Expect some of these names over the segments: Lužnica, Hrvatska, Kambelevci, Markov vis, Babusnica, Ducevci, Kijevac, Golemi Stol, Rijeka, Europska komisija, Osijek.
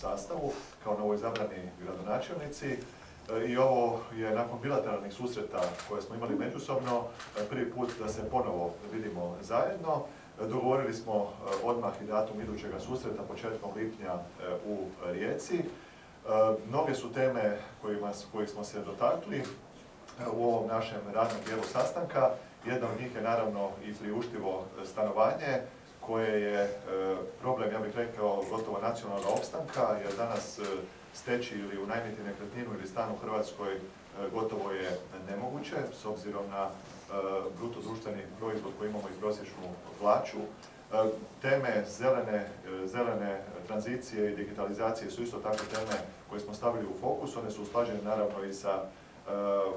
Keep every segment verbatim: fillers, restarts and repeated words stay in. sastavu kao novoizabrani gradonačelnici. I ovo je nakon bilateralnih susreta koje smo imali međusobno prvi put da se ponovo vidimo zajedno. Dogovorili smo odmah i datum idućeg susreta početkom lipnja u Rijeci. Mnoge su teme kojima, kojih smo se dotakli u ovom našem radnom dijelu sastanka. Jedna od njih je naravno i priuštivo stanovanje koje je problem, ja bih rekao, gotovo nacionalna opstanka, jer danas steći ili unajmiti nekretninu ili stan u Hrvatskoj gotovo je nemoguće s obzirom na bruto društveni proizvod koji imamo i prosječnu plaću. Teme zelene, zelene tranzicije i digitalizacije su isto tako teme koje smo stavili u fokus. One su usklađene naravno i sa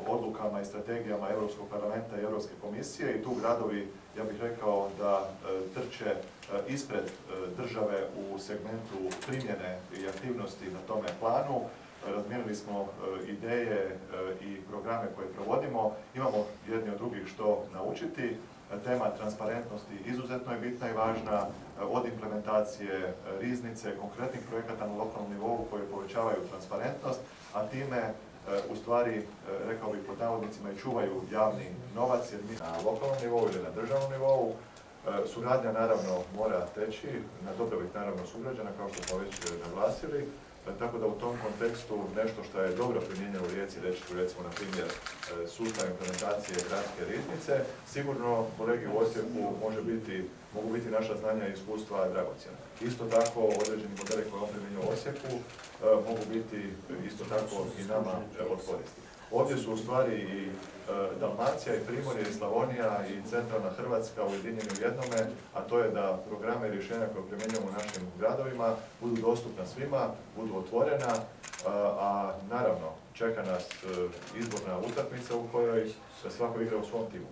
odlukama i strategijama Europskog parlamenta i Europske komisije i tu gradovi, ja bih rekao, da trče ispred države u segmentu primjene i aktivnosti na tome planu. Razmijenili smo ideje i programe koje provodimo. Imamo jedni od drugih što naučiti. Tema transparentnosti izuzetno je bitna i važna, od implementacije riznice, konkretnih projekata na lokalnom nivou koje povećavaju transparentnost, a time u stvari, rekao bih pod navodnicima, i čuvaju javni novac, jer mi na lokalnom nivou ili na državnom nivou suradnja naravno mora teći, na dobrobit naravno sugrađana, kao što smo već naglasili. Tako da u tom kontekstu nešto što je dobro primijenjeno u Rijeci, reći ću recimo na primjer sustav implementacije gradske riznice, sigurno kolegi u Osijeku može biti, mogu biti naša znanja i iskustva dragocjena. Isto tako određeni modeli koje on primijenio u Osijeku mogu biti isto tako i nama od koristi. Ovdje su u stvari i Dalmacija, i Primorje, i Slavonija, i centralna Hrvatska ujedinjeni u jednome, a to je da programe i rješenja koje primjenjujemo u našim gradovima budu dostupna svima, budu otvorena, a naravno čeka nas izborna utakmica u kojoj svako igra u svom timu.